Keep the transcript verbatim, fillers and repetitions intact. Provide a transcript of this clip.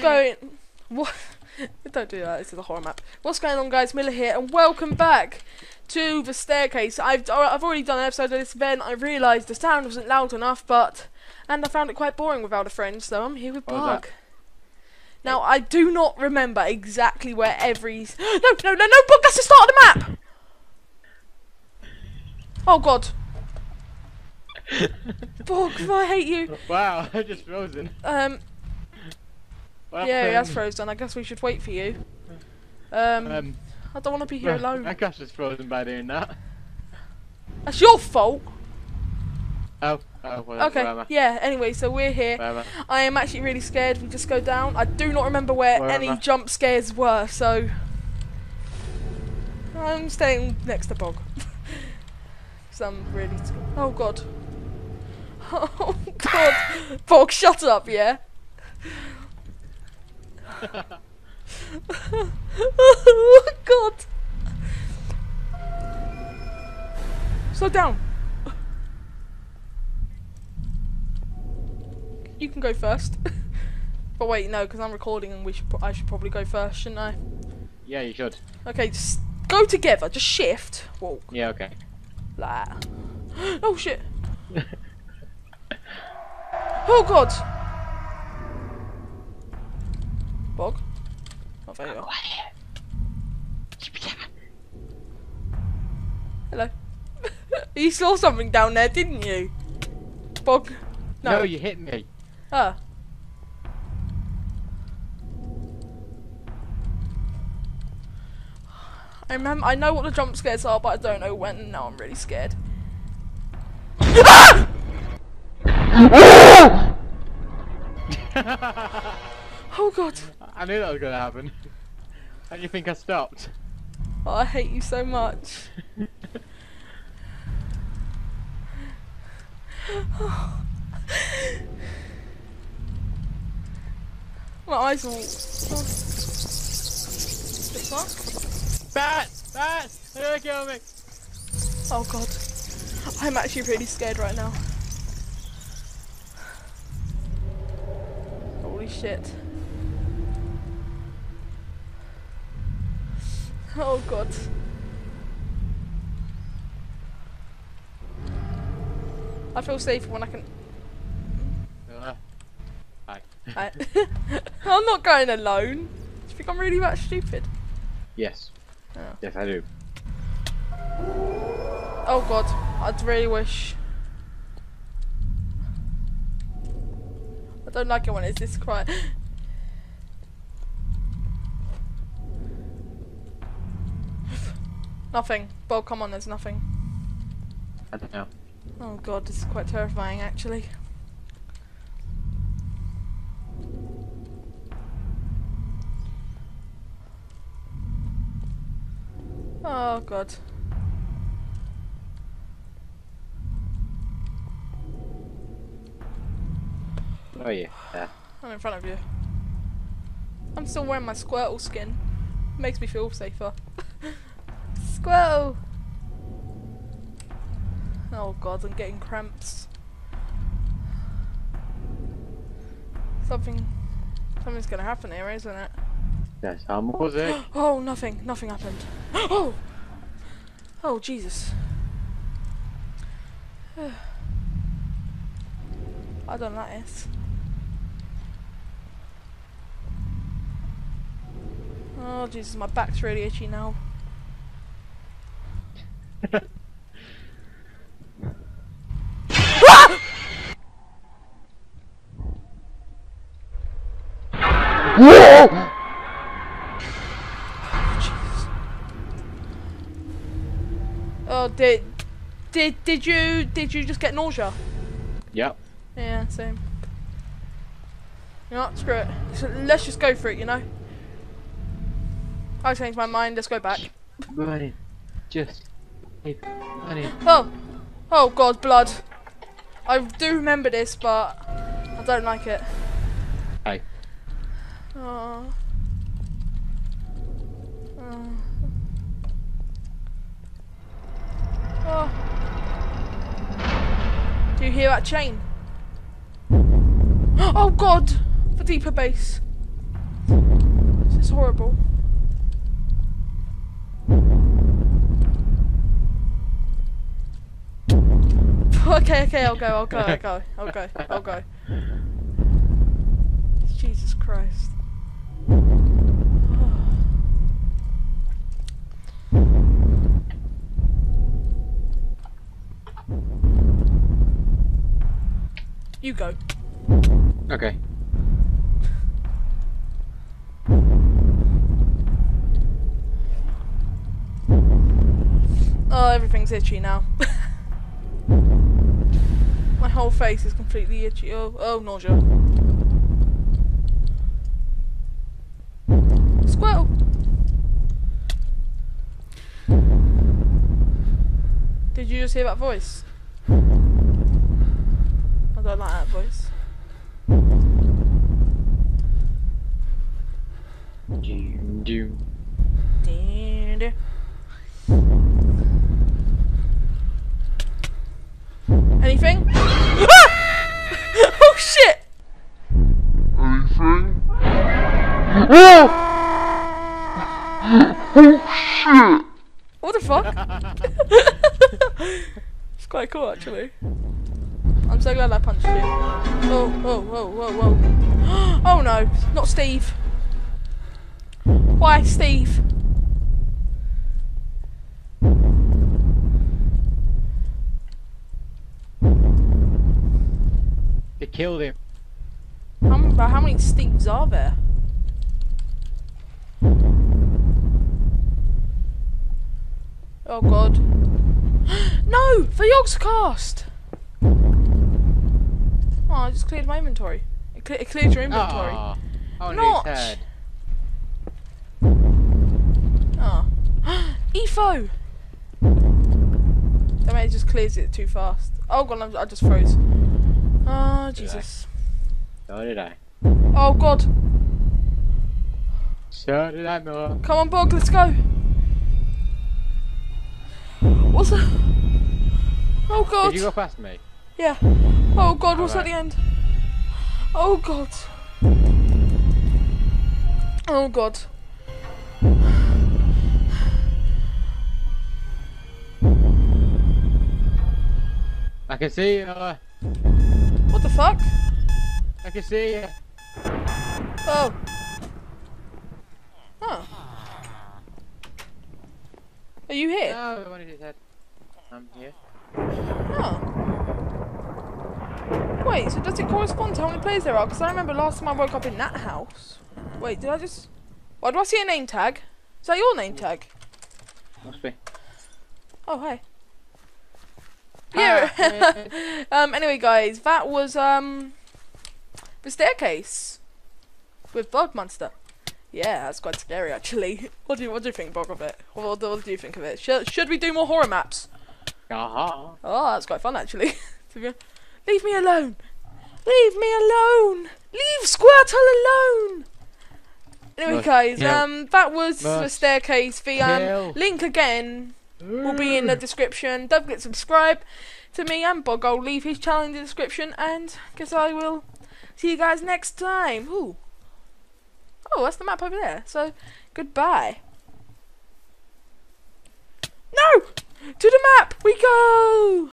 going what don't do that, this is a horror map. What's going on, guys? Miller here, and welcome back to the staircase. I've I've already done an episode of this, then I realised the sound wasn't loud enough, but and I found it quite boring without a friend, so I'm here with Bug. Now I do not remember exactly where every No no no no Bug, that's the start of the map. Oh god. Bug, I hate you. Wow, I just frozen. Um Yeah, that's frozen. I guess we should wait for you. Um, um I don't want to be here alone. I guess it's frozen by doing that. That's your fault. Oh, oh well, okay. Yeah, anyway, so we're here. Wherever. I am actually really scared. We just go down. I do not remember where Wherever. any jump scares were, so I'm staying next to Bog. I'm really scared. Oh god. Oh god. Bog, shut up, yeah. Oh god. Slow down. You can go first. But wait, no, because I'm recording and we should. I should probably go first, shouldn't I? Yeah, you should. Okay, just go together. Just shift. Walk. Yeah, okay. Like that. Oh shit. Oh god. Bog. Oh, there you go. Hello. You saw something down there, didn't you? Bog. No. No, you hit me. Ah. I remember. I know what the jump scares are, but I don't know when. And now I'm really scared. Oh god! I knew that was gonna happen. How do you think I stopped? Oh, I hate you so much. Oh. My eyes all. Six marks. Bat! Bat! They're gonna kill me! Oh god. I'm actually really scared right now. Holy shit. Oh god. I feel safer when I can. Hi. I... I'm not going alone. Do you think I'm really that stupid? Yes. Oh. Yes, I do. Oh god, I'd really wish. I don't like it when it's this quiet. Nothing. Bo, come on, there's nothing. I don't know. Oh god, this is quite terrifying actually. Oh god. Where are you? Yeah. I'm in front of you. I'm still wearing my Squirtle skin. It makes me feel safer. Squirtle! Oh god, I'm getting cramps. Something... Something's gonna happen here, isn't it? Yes, how was it? Oh, nothing. Nothing happened. Oh! Oh, Jesus. I don't like this. Oh, Jesus, my back's really itchy now. Ah! Oh, did did did you did you just get nausea? Yep. Yeah, same. You know what? Screw it. So let's just go for it, you know. I changed my mind. Let's go back. Money, just money. Oh, oh God, blood. I do remember this, but I don't like it. Hey. Oh. Oh. Oh. Do you hear that chain? Oh god! For deeper bass. was horrible. Okay, okay, I'll go, I'll go, I'll go, I'll go, I'll go. Jesus Christ. You go. Okay. Oh, everything's itchy now. My whole face is completely itchy. Oh, oh, nausea. Squirtle! Did you just hear that voice? I don't like that voice. Ding, ding. Ding, ding. Anything? Oh shit! Anything? Oh shit! What the fuck? It's quite cool actually. I'm so glad I punched you. Oh, whoa, whoa, whoa, whoa. Oh no, not Steve. Why, Steve? They killed him. How many, how many Steves are there? Oh god. No! The Yogscast! Oh, I just cleared my inventory. It, cle it cleared your inventory. Aww. Oh, Notch! Oh. E F O! I mean, it just clears it too fast. Oh god, I'm, I just froze. Oh, Jesus. So did I. Oh god. So did I, Noah. Come on, Bog, let's go. What's that? Oh god. Did you go past me? Yeah. Oh god, what's at the end? Oh god. Oh god. I can see you. Uh... What the fuck? I can see you. Oh. Oh. Are you here? No, I wanted his head. I'm here. Oh. Wait, so does it correspond to how many players there are? Because I remember last time I woke up in that house. Wait, did I just... Why do I see a name tag? Is that your name tag? Must be. Oh, hey. Hi. Yeah. um, anyway, guys, that was um the staircase with Bog Monster. Yeah, that's quite scary, actually. What do you, what do you think, Bog, of it? What, what do you think of it? Should, should we do more horror maps? Uh-huh. Oh, that's quite fun, actually. Leave me alone! Leave me alone! Leave Squirtle alone! Anyway, Most guys, kill. um, that was Most the staircase. The um, link again will be in the description. Don't forget to subscribe to me and Bog. I'll leave his channel in the description, and I guess I will see you guys next time. Ooh. Oh, that's the map over there. So, goodbye. No! To the map we go!